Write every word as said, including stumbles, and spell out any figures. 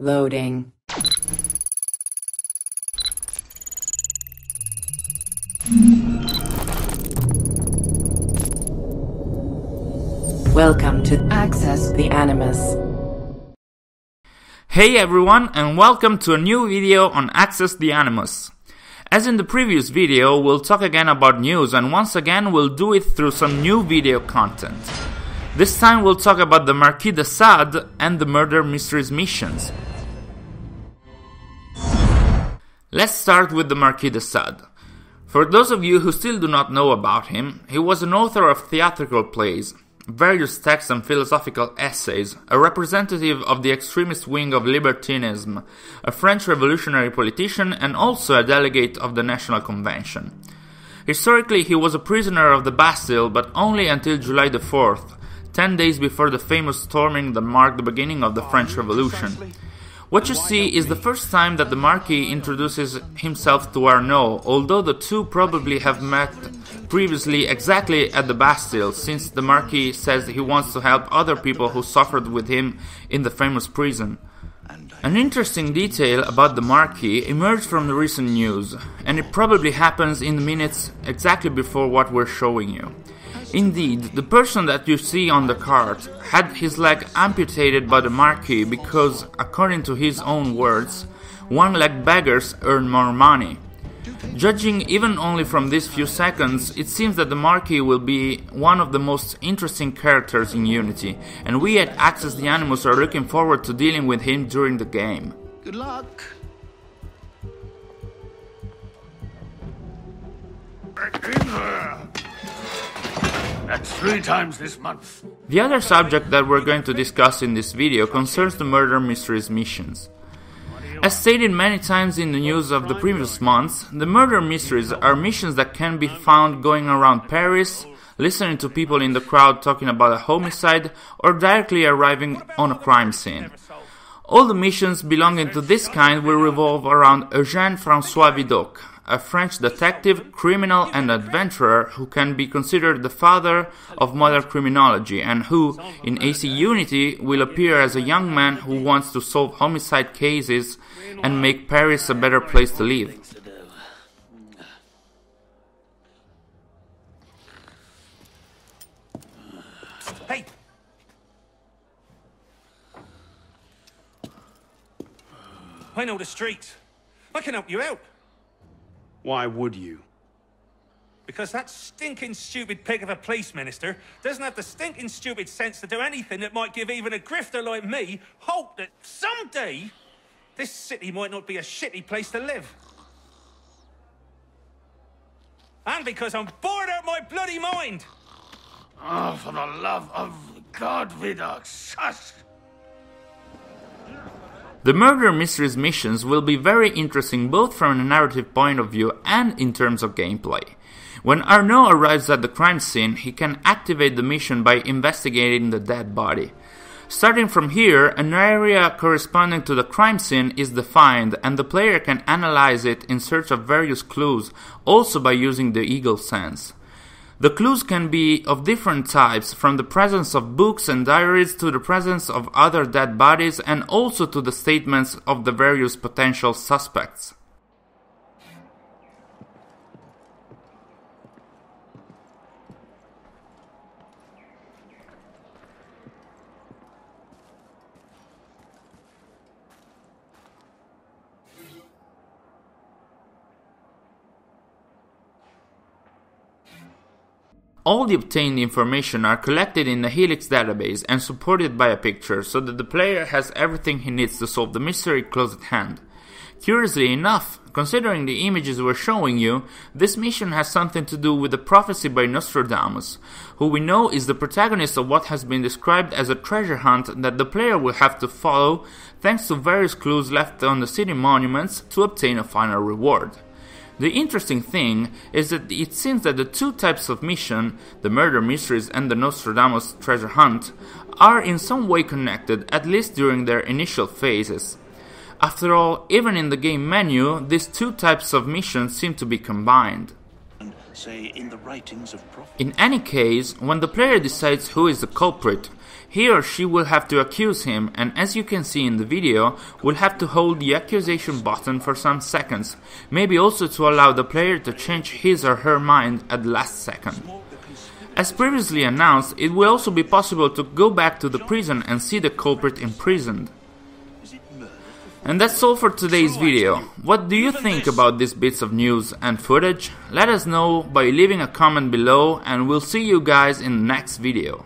Loading. Welcome to Access the Animus. Hey everyone, and welcome to a new video on Access the Animus. As in the previous video, we'll talk again about news, and once again we'll do it through some new video content. This time we'll talk about the Marquis de Sade and the Murder Mysteries missions. Let's start with the Marquis de Sade. For those of you who still do not know about him, he was an author of theatrical plays, various texts and philosophical essays, a representative of the extremist wing of libertinism, a French revolutionary politician, and also a delegate of the National Convention. Historically, he was a prisoner of the Bastille, but only until July the fourth, ten days before the famous storming that marked the beginning of the French Revolution. What you see is the first time that the Marquis introduces himself to Arno, although the two probably have met previously exactly at the Bastille, since the Marquis says he wants to help other people who suffered with him in the famous prison. An interesting detail about the Marquis emerged from the recent news, and it probably happens in the minutes exactly before what we're showing you. Indeed, the person that you see on the cart had his leg amputated by the Marquis because, according to his own words, one-legged beggars earn more money. Judging even only from these few seconds, it seems that the Marquis will be one of the most interesting characters in Unity, and we at Access the Animus are looking forward to dealing with him during the game. Good luck! Back in there. That's three times this month. The other subject that we're going to discuss in this video concerns the Murder Mysteries missions. As stated many times in the news of the previous months, the Murder Mysteries are missions that can be found going around Paris, listening to people in the crowd talking about a homicide, or directly arriving on a crime scene. All the missions belonging to this kind will revolve around Eugène François Vidocq, a French detective, criminal and adventurer who can be considered the father of modern criminology and who, in A C Unity, will appear as a young man who wants to solve homicide cases and make Paris a better place to live. Hey! I know the street. I can help you out. Why would you? Because that stinking stupid pig of a police minister doesn't have the stinking stupid sense to do anything that might give even a grifter like me hope that someday this city might not be a shitty place to live. And because I'm bored out my bloody mind! Oh, for the love of God, Vidocq, shush! The Murder Mysteries missions will be very interesting both from a narrative point of view and in terms of gameplay. When Arnaud arrives at the crime scene, he can activate the mission by investigating the dead body. Starting from here, an area corresponding to the crime scene is defined, and the player can analyze it in search of various clues, also by using the eagle sense. The clues can be of different types, from the presence of books and diaries to the presence of other dead bodies, and also to the statements of the various potential suspects. All the obtained information are collected in the Helix database and supported by a picture, so that the player has everything he needs to solve the mystery close at hand. Curiously enough, considering the images we're showing you, this mission has something to do with the prophecy by Nostradamus, who we know is the protagonist of what has been described as a treasure hunt that the player will have to follow thanks to various clues left on the city monuments to obtain a final reward. The interesting thing is that it seems that the two types of mission, the Murder Mysteries and the Nostradamus treasure hunt, are in some way connected, at least during their initial phases. After all, even in the game menu, these two types of missions seem to be combined. say, in the writings of prophets. In any case, when the player decides who is the culprit, he or she will have to accuse him, and as you can see in the video, will have to hold the accusation button for some seconds, maybe also to allow the player to change his or her mind at the last second. As previously announced, it will also be possible to go back to the prison and see the culprit imprisoned. And that's all for today's video. What do you think about these bits of news and footage? Let us know by leaving a comment below, and we'll see you guys in the next video.